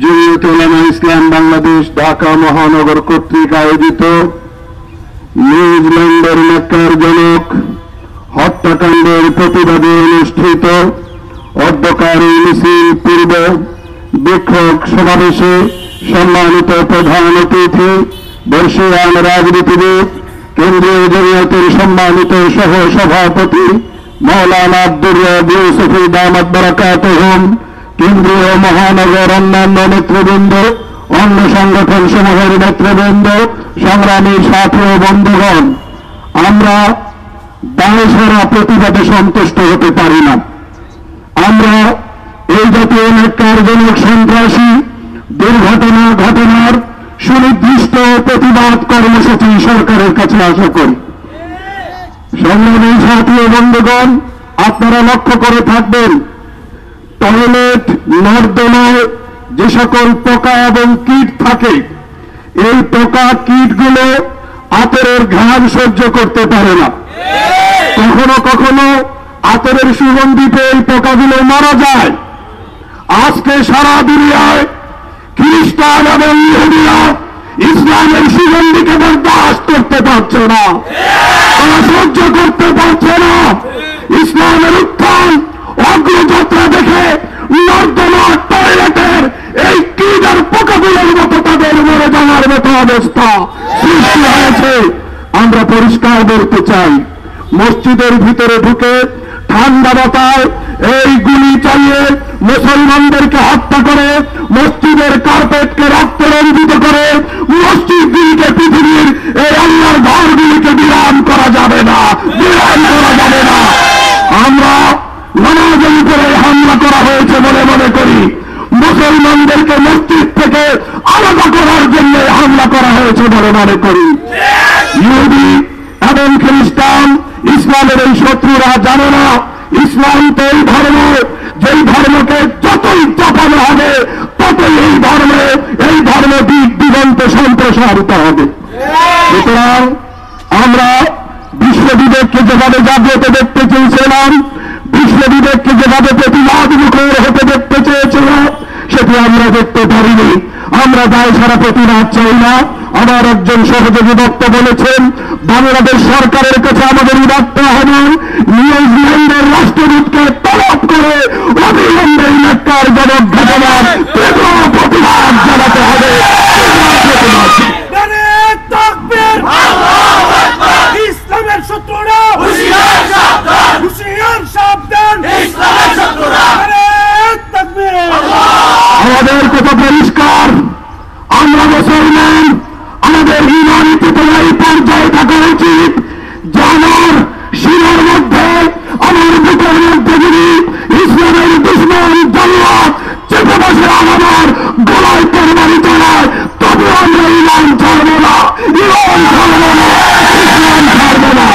জমিয়তে উলামায়ে ইসলাম বাংলাদেশ ঢাকা মহানগর কর্তৃক আয়োজিত নিউজিল্যান্ডের মক্কার জনক হত্যাকাণ্ডের প্রতিবাদে অনুষ্ঠিত অর্ধকারী মিছিল পূর্বে বিক্ষোভ সমাবেশে সম্মানিত প্রধান অতিথি বর্ষীয়ান রাজনীতিবিদ কেন্দ্রীয় জমিয়তের সম্মানিত সহ সভাপতি মাওলানা আব্দুর রব ইউসুফি দামাত বারাকাতুহুম, কেন্দ্রীয় মহানগর অন্যান্য নেতৃবৃন্দ, অন্য সংগঠন সমূহের নেতৃবৃন্দ, সংগ্রামী সাথী ও বন্ধুগণ, আমরা দায়সারা প্রতিবাদে সন্তুষ্ট হতে পারি না। আমরা এই জাতীয় ন্যাক্কারজনক সন্ত্রাসী দুর্ঘটনা ঘটনার সুনির্দিষ্ট প্রতিবাদ কর্মসূচি সরকারের কাছে আশা করি। সংগ্রামী সাথী ও বন্ধুগণ, আপনারা লক্ষ্য করে থাকবেন টয়লেট নর্দমায় যে সকল পোকা এবং কীট থাকে, এই পোকা কীটগুলো আতরের ঘ্রাণ সহ্য করতে পারে না। কখনো কখনো আতরের সুগন্ধিতে এই পোকাগুলো মারা যায়। আজকে সারা দুনিয়ায় খ্রিস্টান এবং ইহুদিরা ইসলামের সুগন্ধিকে বরদাস্ত করতে পারছে না, তারা সহ্য করতে পারছে না। ইসলামের উত্থান অগ্রযাত্রা দেখে নর্দমা টয়লেটের এই কীট আর পোকাগুলোর মতো তাদের মরে যাওয়ার মতো অবস্থা সৃষ্টি হয়েছে। আমরা পরিষ্কার বলতে চাই, মসজিদের ভিতরে ঢুকে ঠান্ডা বাতায় এই গুলি চালিয়ে মুসলমানদেরকে হত্যা করে, মসজিদের কার্পেটকে রক্তে রঞ্জিত করে মসজিদগুলিকে, পৃথিবীর এই আল্লাহর ঘরগুলিকে বিরাম করা যাবে না, বিরাম করা যাবে না। আমরা নামাজের উপরে হামলা করা হয়েছে বলে মনে করি, মুসলমানদেরকে মসজিদ থেকে আলাদা করার জন্য হামলা করা হয়েছে বলে মনে করি। ইহুদি এবং খ্রিস্টান ইসলামের এই শত্রুরা জানে না ইসলাম তো এই ধর্ম, যেই ধর্মকে যতই চাপানো হবে ততই এই ধর্ম দিক দিগন্তে সম্প্রসারিত হবে। সুতরাং আমরা বিশ্ব বিবেককে যেভাবে জাগ্রত দেখতে চেয়েছিলাম, বিশ্ব বিবেককে যেভাবে প্রতিবাদ মুখর হতে দেখতে চেয়েছিল, সেটি আমরা দেখতে পারিনি। আমরা দায় সারা প্রতিবাদ চাই না। আমার একজন সহযোগী বক্তা বলেছেন, বাংলাদেশ সরকারের কাছে আমাদের উদাত্ত আহ্বান, নিউজিল্যান্ডের রাষ্ট্রদূতকে তলব করে অবিলম্বে ন্যাক্কারজনক ঘটনার তীব্র প্রতিবাদ জানাতে হবে। আমাদের কথা পরিষ্কার, আমরা মুসলমান, আমাদের ইমানি চেতনার পর্যায়ে থাকা উচিত। জানার শিরার মধ্যে, আমার বুকের মধ্যে যদি ইসলামের দুশ্মন জামাত চেপে বসে আমার গলায় কোরবানি চালায়, তবে আমরা ইমান ছাড়ব না, ইমান ছাড়ব না, ইসলাম ছাড়ব না।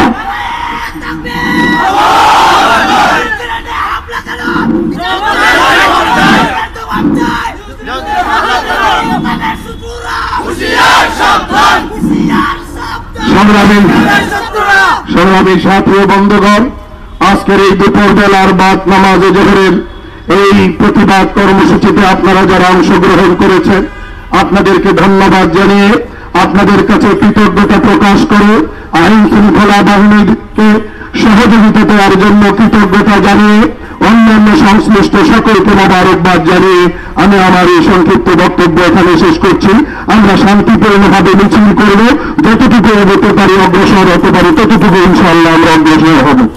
সংগ্রামী সাথী ও বন্ধুগণ, আজকের এই দুপুরবেলার বাদ নামাজে জোহরের এই প্রতিবাদ কর্মসূচিতে আপনারা যারা অংশগ্রহণ করেছেন, আপনাদেরকে ধন্যবাদ জানিয়ে আপনাদের কাছে কৃতজ্ঞতা প্রকাশ করে আইন শৃঙ্খলা বাহিনীকে সহযোগিতা দেওয়ার জন্য কৃতজ্ঞতা জানিয়ে অন্যান্য সংশ্লিষ্ট সকলকে মোবারকবাদ জানিয়ে আমি আমার এই সংক্ষিপ্ত বক্তব্য এখানে শেষ করছি। আমরা শান্তিপূর্ণভাবে মিছিল করব, যতটুকু এগোতে পারি অগ্রসর হতে পারি ততটুকু ইনশাআল্লাহ আমরা অগ্রসর হব।